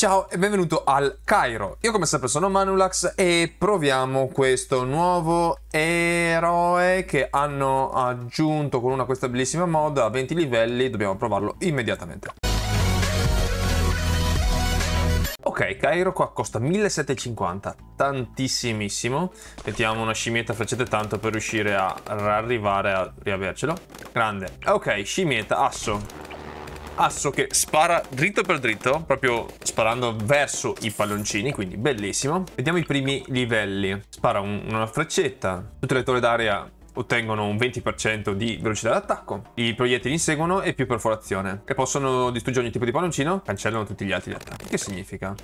Ciao e benvenuto al Kairo. Io come sempre sono Manulax e proviamo questo nuovo eroe che hanno aggiunto con questa bellissima mod a 20 livelli, dobbiamo provarlo immediatamente. Ok, Kairo qua costa 1750, tantissimissimo. Mettiamo una scimmietta, facete tanto per riuscire a arrivare a riavercelo. Grande. Ok, scimmietta, asso che spara dritto per dritto, proprio sparando verso i palloncini, quindi bellissimo. Vediamo i primi livelli. Spara una freccetta, tutte le torri d'aria ottengono un 20% di velocità d'attacco, i proiettili inseguono e più perforazione e possono distruggere ogni tipo di palloncino, cancellano tutti gli altri attacchi. Che significa?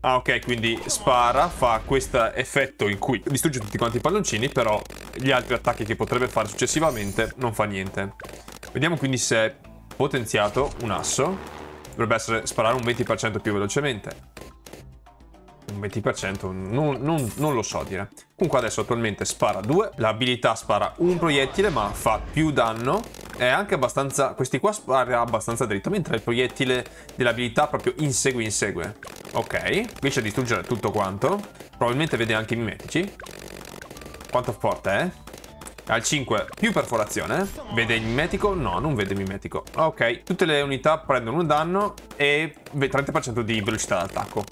Ah ok, quindi spara, fa questo effetto in cui distrugge tutti quanti i palloncini, però gli altri attacchi che potrebbe fare successivamente non fa niente. Vediamo quindi se è potenziato un asso, dovrebbe essere sparare un 20% più velocemente. Un 20% non lo so dire. Comunque adesso attualmente spara 2, l'abilità spara un proiettile ma fa più danno, è anche abbastanza, questi qua spara abbastanza dritto, mentre il proiettile dell'abilità proprio insegue. Ok, riesce a distruggere tutto quanto, probabilmente vede anche i mimetici. Quanto forte è? Al 5 più perforazione. Vede il mimetico? No, non vede il mimetico. Ok, tutte le unità prendono un danno e 30% di velocità d'attacco.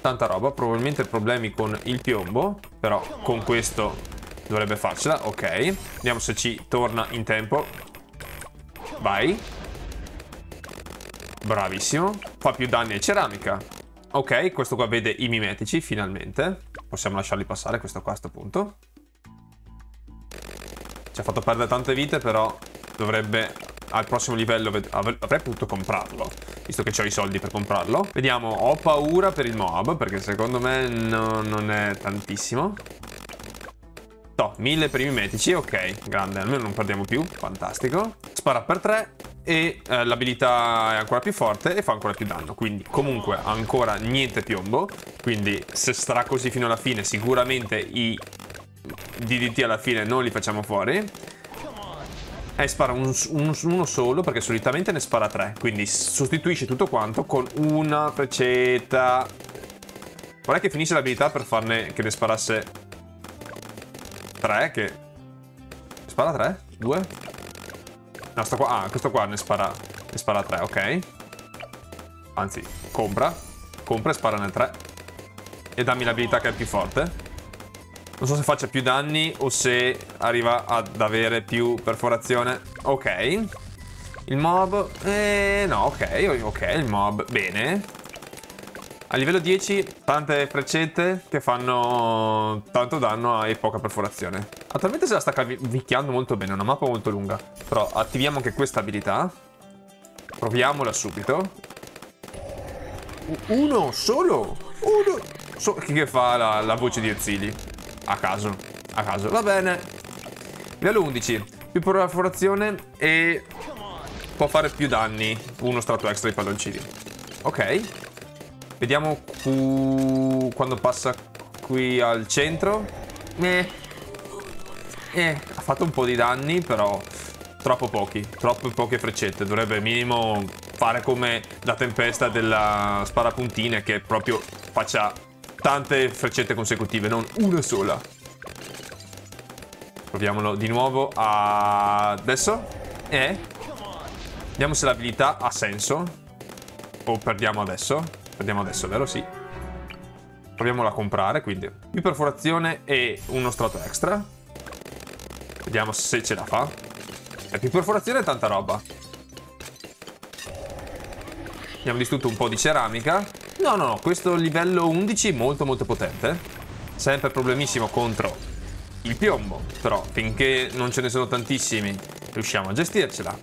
Tanta roba, probabilmente problemi con il piombo, però con questo dovrebbe farcela. Ok, vediamo se ci torna in tempo. Vai. Bravissimo. Fa più danni a ceramica. Ok, questo qua vede i mimetici finalmente. Possiamo lasciarli passare questo qua a sto punto. Ci ha fatto perdere tante vite, però dovrebbe al prossimo livello avrei potuto comprarlo, visto che ho i soldi per comprarlo. Vediamo, ho paura per il Moab, perché secondo me non è tantissimo. No, 1000 per i mimetici, ok, grande, almeno non perdiamo più, fantastico. Spara per 3 e l'abilità è ancora più forte e fa ancora più danno, quindi comunque ancora niente piombo, quindi se starà così fino alla fine sicuramente i DDT alla fine non li facciamo fuori. E spara uno solo, perché solitamente ne spara 3, quindi sostituisce tutto quanto con una freccetta. Vorrei che finisse l'abilità per farne che ne sparasse 3. Che spara 3? 2? No, sto qua. Ah, questo qua ne spara 3, ok. Anzi, compra e spara nel 3 e dammi l'abilità che è più forte. Non so se faccia più danni o se arriva ad avere più perforazione. Ok. Il mob... no, ok, il mob. Bene. A livello 10, tante freccette che fanno tanto danno e poca perforazione. Attualmente se la sta cavicchiando molto bene, è una mappa molto lunga. Però attiviamo anche questa abilità. Proviamola subito. Uno solo? Uno... che fa la voce di Ozzili. A caso, va bene. Livello 11, più perforazione e può fare più danni, uno strato extra di palloncini. Ok, vediamo quando passa qui al centro. Ha fatto un po' di danni, però troppe poche freccette. Dovrebbe minimo fare come la tempesta della sparapuntine, che proprio faccia tante freccette consecutive, non una sola. Proviamolo di nuovo adesso. Vediamo se l'abilità ha senso. O perdiamo adesso. Perdiamo adesso, vero? Sì. Proviamola a comprare, quindi. Più perforazione e uno strato extra. Vediamo se ce la fa. E più perforazione e tanta roba. Abbiamo distrutto un po' di ceramica. No, questo livello 11 molto potente. Sempre problemissimo contro il piombo, però finché non ce ne sono tantissimi riusciamo a gestircela.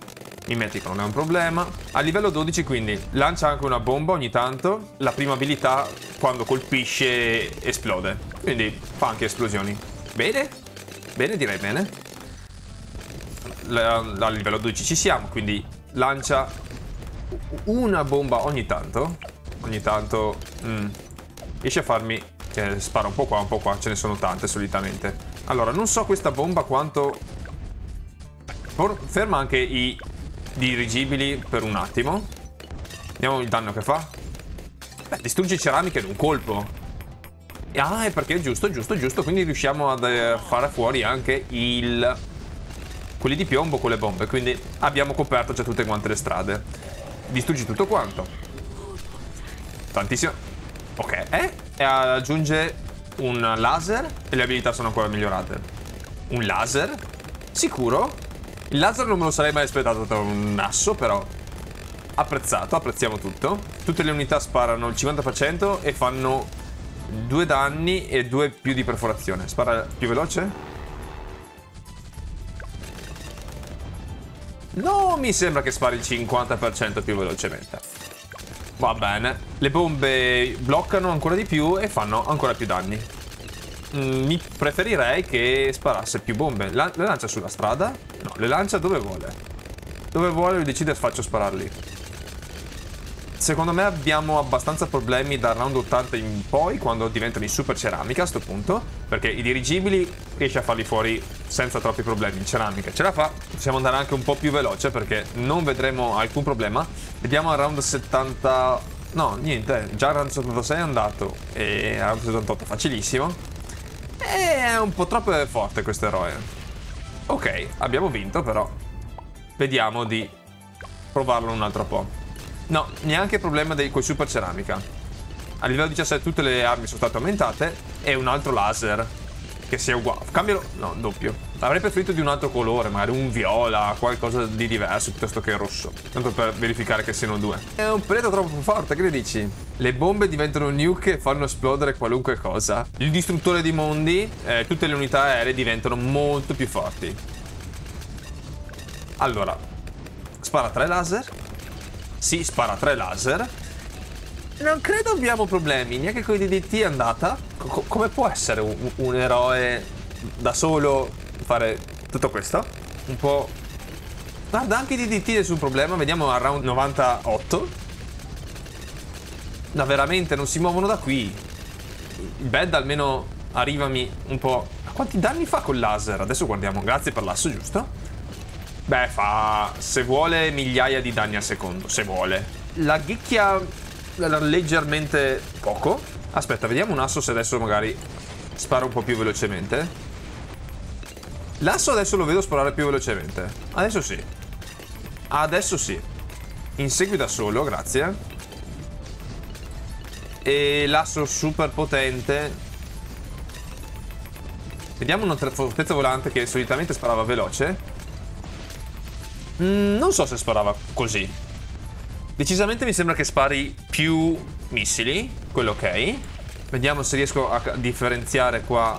Mimetico non è un problema. A livello 12 quindi lancia anche una bomba ogni tanto. La prima abilità quando colpisce esplode, quindi fa anche esplosioni. Bene, direi bene. A livello 12 ci siamo, quindi lancia una bomba ogni tanto. Riesce a farmi spara un po' qua, ce ne sono tante solitamente. Allora, non so questa bomba quanto ferma anche i dirigibili per un attimo. Vediamo il danno che fa. Beh, distrugge ceramiche in un colpo. Ah, è perché è giusto, giusto, giusto. Quindi riusciamo a fare fuori anche il... quelli di piombo con le bombe. Quindi abbiamo coperto già tutte quante le strade. Distruggi tutto quanto. Tantissimo. Ok, e aggiunge un laser. E le abilità sono ancora migliorate. Un laser? Sicuro? Il laser non me lo sarei mai aspettato da un asso, però... apprezzato, apprezziamo tutto. Tutte le unità sparano il 50% e fanno... 2 danni e 2 più di perforazione. Spara più veloce? No, mi sembra che spari il 50% più velocemente. Va bene. Le bombe bloccano ancora di più e fanno ancora più danni. Mi preferirei che sparasse più bombe. Le lancia sulla strada? No, le lancia dove vuole. Dove vuole lui decide e faccio spararli. Secondo me abbiamo abbastanza problemi da round 80 in poi, quando diventano in super ceramica a sto punto, perché i dirigibili riesce a farli fuori senza troppi problemi. In ceramica ce la fa, possiamo andare anche un po' più veloce perché non vedremo alcun problema. Vediamo al round 70... no, niente, già al round 76 è andato e al round 78 facilissimo. È un po' troppo forte questo eroe. Ok, abbiamo vinto però. Vediamo di provarlo un altro po'. No, neanche il problema dei quei super ceramica. A livello 17 tutte le armi sono state aumentate. E un altro laser che sia uguale. Cambialo, no, doppio. Avrei preferito di un altro colore, magari un viola, qualcosa di diverso piuttosto che rosso, tanto per verificare che siano due. È un periodo troppo forte, che ne dici? Le bombe diventano nuke e fanno esplodere qualunque cosa. Il distruttore di mondi, tutte le unità aeree diventano molto più forti. Allora, spara 3 laser. Sì, spara 3 laser. Non credo abbiamo problemi, neanche con i DDT è andata. Come può essere un eroe da solo fare tutto questo? Un po'... guarda, anche i DDT è nessun problema. Vediamo al round 98. No, veramente, non si muovono da qui. Il bed almeno arrivami un po'... ma quanti danni fa col laser? Adesso guardiamo, grazie per l'asso, giusto? Beh, fa, se vuole, migliaia di danni al secondo, se vuole. La ghicchia leggermente poco. Aspetta, vediamo un asso se adesso magari spara un po' più velocemente. L'asso adesso lo vedo sparare più velocemente. Adesso sì. Adesso sì. Insegui da solo, grazie. E l'asso super potente. Vediamo una fortezza volante che solitamente sparava veloce. Non so se sparava così. Decisamente mi sembra che spari più missili. Quello ok. Vediamo se riesco a differenziare qua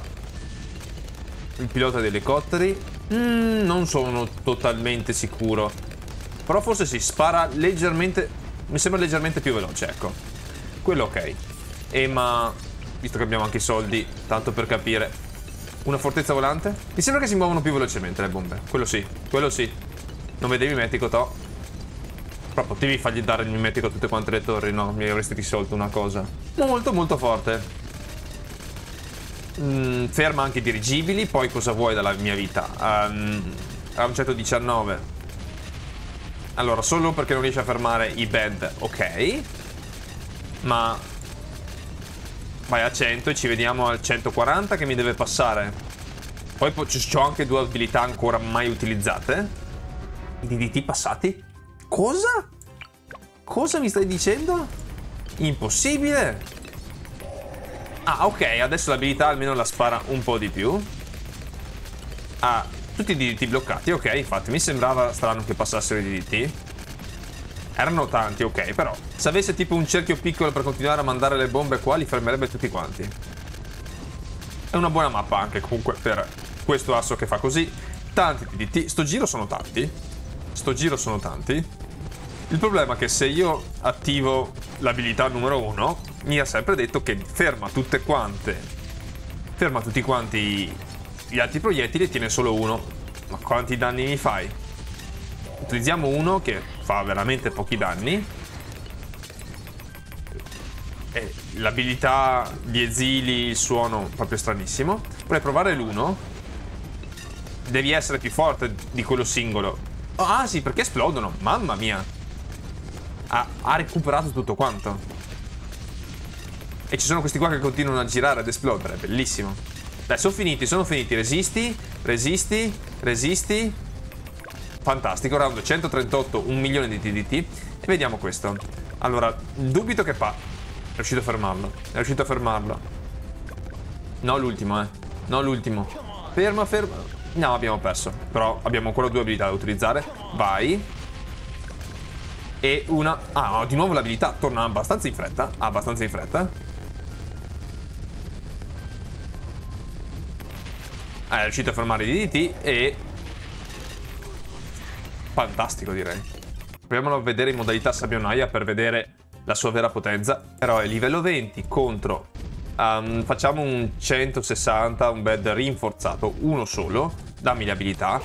il pilota degli elicotteri. Non sono totalmente sicuro. Però forse si spara leggermente. Mi sembra leggermente più veloce, ecco. Quello ok. E ma, visto che abbiamo anche i soldi, tanto per capire, una fortezza volante. Mi sembra che si muovono più velocemente le bombe. Quello sì, quello sì. Non vedevi il mimetico, to? Però potevi fargli dare il mimetico a tutte quante le torri, no? Mi avresti risolto una cosa. Molto, molto forte. Ferma anche i dirigibili. Poi cosa vuoi dalla mia vita? A un 119. Allora, solo perché non riesce a fermare i bed, ok. Ma vai a 100 e ci vediamo al 140 che mi deve passare. Poi c'ho anche 2 abilità ancora mai utilizzate. I DDT passati? Cosa? Cosa mi stai dicendo? Impossibile! Ah, ok, adesso l'abilità almeno la spara un po' di più. Ah, tutti i DDT bloccati, ok, infatti mi sembrava strano che passassero i DDT. Erano tanti, ok, però se avesse tipo un cerchio piccolo per continuare a mandare le bombe qua, li fermerebbe tutti quanti. È una buona mappa anche comunque per questo asso che fa così. Tanti DDT, sto giro sono tanti. Sto giro sono tanti. Il problema è che se io attivo l'abilità numero 1, mi ha sempre detto che ferma tutte quante. Ferma tutti quanti gli altri proiettili e tiene solo uno. Ma quanti danni mi fai? Utilizziamo uno che fa veramente pochi danni. L'abilità di Ozzili, il suono proprio stranissimo. Vorrei provare l'1. Devi essere più forte di quello singolo. Oh, ah sì, perché esplodono, mamma mia. Ha recuperato tutto quanto. E ci sono questi qua che continuano a girare, ad esplodere. Bellissimo. Dai, sono finiti, sono finiti. Resisti, resisti, resisti. Fantastico. Round 138, 1 milione di DDT. E vediamo questo. Allora, dubito che fa. È riuscito a fermarlo. È riuscito a fermarlo. No, l'ultimo, eh. No, l'ultimo. Ferma, ferma. No, abbiamo perso. Però abbiamo ancora 2 abilità da utilizzare. Vai. E una... Ah, no, di nuovo l'abilità torna abbastanza in fretta. Abbastanza in fretta. È riuscito a fermare i DDT e... Fantastico, direi. Proviamolo a vedere in modalità sabbionaia per vedere la sua vera potenza. Però è livello 20 contro... facciamo un 160, un bed rinforzato, uno solo. Dammi le abilità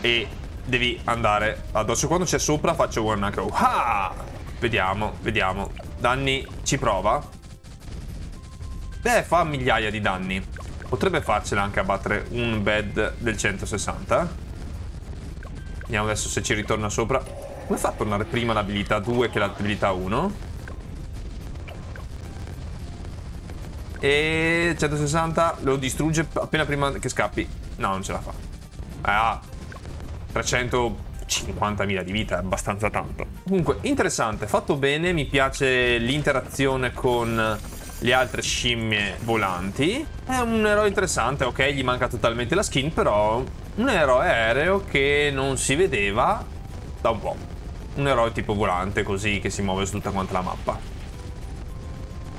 e devi andare addosso. Quando c'è sopra faccio one crow. Ah! Vediamo, vediamo. Danni ci prova. Beh, fa migliaia di danni. Potrebbe farcela anche a battere un bed del 160. Vediamo adesso se ci ritorna sopra. Come fa a tornare prima l'abilità 2 che l'abilità 1? E 160 lo distrugge appena prima che scappi. No, non ce la fa. Ha 350.000 di vita, è abbastanza tanto. Comunque, interessante, fatto bene. Mi piace l'interazione con le altre scimmie volanti. È un eroe interessante, ok, gli manca totalmente la skin, però un eroe aereo che non si vedeva da un po'. Un eroe tipo volante, così, che si muove su tutta quanta la mappa.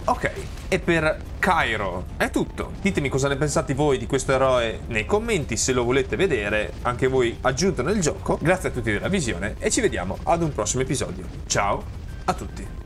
Ok, e per Kairo è tutto. Ditemi cosa ne pensate voi di questo eroe nei commenti, se lo volete vedere anche voi aggiunto nel gioco. Grazie a tutti della visione e ci vediamo ad un prossimo episodio. Ciao a tutti.